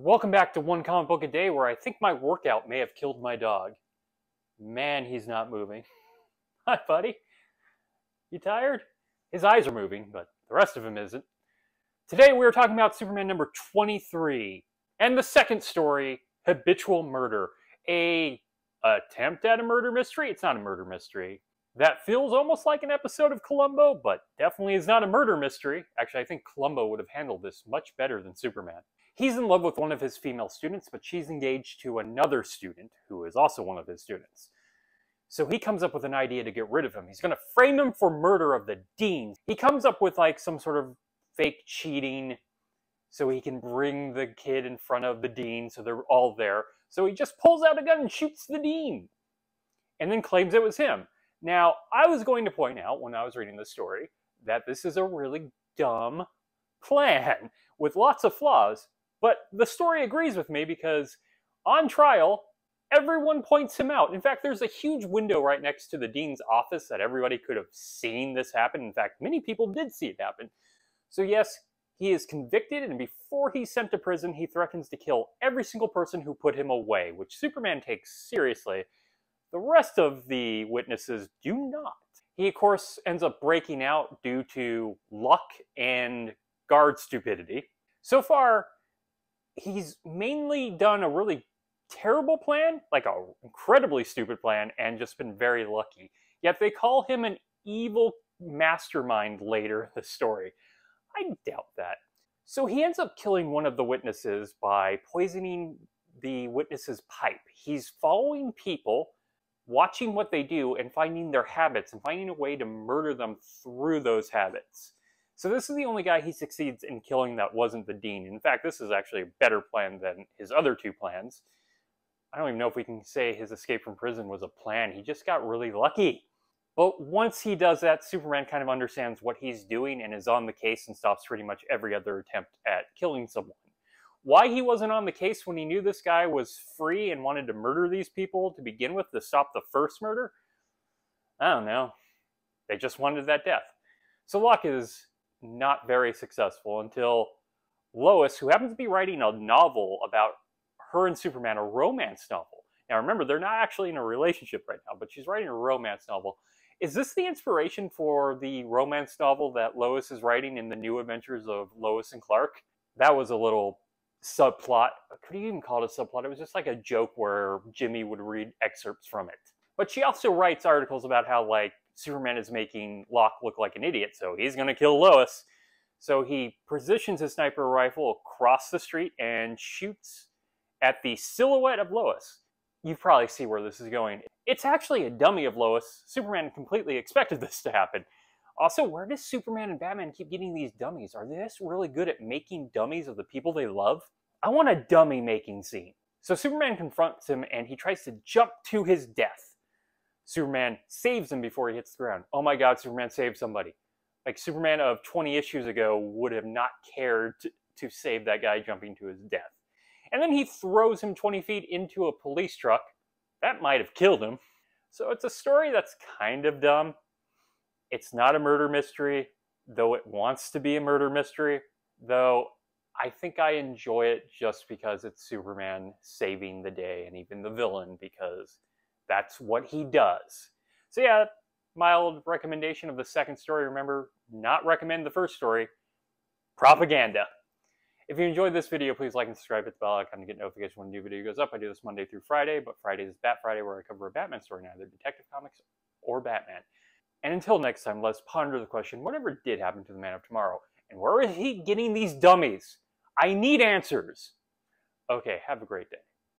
Welcome back to One Comic Book a Day, where I think my workout may have killed my dog. Man, he's not moving. Hi, buddy. You tired? His eyes are moving, but the rest of him isn't. Today we're talking about Superman number 23, and the second story, Habitual Murder. An attempt at a murder mystery? It's not a murder mystery. That feels almost like an episode of Columbo, but definitely is not a murder mystery. Actually, I think Columbo would have handled this much better than Superman. He's in love with one of his female students, but she's engaged to another student who is also one of his students. So he comes up with an idea to get rid of him. He's going to frame him for murder of the dean. He comes up with like some sort of fake cheating so he can bring the kid in front of the dean so they're all there. So he just pulls out a gun and shoots the dean and then claims it was him. Now, I was going to point out when I was reading this story that this is a really dumb plan with lots of flaws, but the story agrees with me because on trial, everyone points him out. In fact, there's a huge window right next to the dean's office that everybody could have seen this happen. In fact, many people did see it happen. So yes, he is convicted, and before he's sent to prison, he threatens to kill every single person who put him away, which Superman takes seriously. The rest of the witnesses do not. He, of course, ends up breaking out due to luck and guard stupidity. So far, he's mainly done a really terrible plan, like an incredibly stupid plan, and just been very lucky. Yet they call him an evil mastermind later in the story. I doubt that. So he ends up killing one of the witnesses by poisoning the witness's pipe. He's following people, watching what they do and finding their habits and finding a way to murder them through those habits. So this is the only guy he succeeds in killing that wasn't the dean. In fact, this is actually a better plan than his other two plans. I don't even know if we can say his escape from prison was a plan. He just got really lucky. But once he does that, Superman kind of understands what he's doing and is on the case and stops pretty much every other attempt at killing someone. Why he wasn't on the case when he knew this guy was free and wanted to murder these people to begin with to stop the first murder? I don't know. They just wanted that death. So Locke is not very successful until Lois, who happens to be writing a novel about her and Superman, a romance novel. Now remember, they're not actually in a relationship right now, but she's writing a romance novel. Is this the inspiration for the romance novel that Lois is writing in The New Adventures of Lois and Clark? That was a little subplot. Could you even call it a subplot? It was just like a joke where Jimmy would read excerpts from it. But she also writes articles about how, like, Superman is making Locke look like an idiot, so he's going to kill Lois. So he positions his sniper rifle across the street and shoots at the silhouette of Lois. You probably see where this is going. It's actually a dummy of Lois. Superman completely expected this to happen. Also, where does Superman and Batman keep getting these dummies? Are they just really good at making dummies of the people they love? I want a dummy-making scene. So Superman confronts him, and he tries to jump to his death. Superman saves him before he hits the ground. Oh my god, Superman saved somebody. Like, Superman of 20 issues ago would have not cared to save that guy jumping to his death. And then he throws him 20 feet into a police truck. That might have killed him. So it's a story that's kind of dumb. It's not a murder mystery, though it wants to be a murder mystery. Though, I think I enjoy it just because it's Superman saving the day and even the villain, because that's what he does. So yeah, mild recommendation of the second story. Remember, not recommend the first story. Propaganda. If you enjoyed this video, please like and subscribe, hit the bell icon to get notification when a new video goes up. I do this Monday through Friday, but Friday is Bat Friday, where I cover a Batman story, either Detective Comics or Batman. And until next time, let's ponder the question, whatever did happen to the Man of Tomorrow? And where is he getting these dummies? I need answers. Okay, have a great day.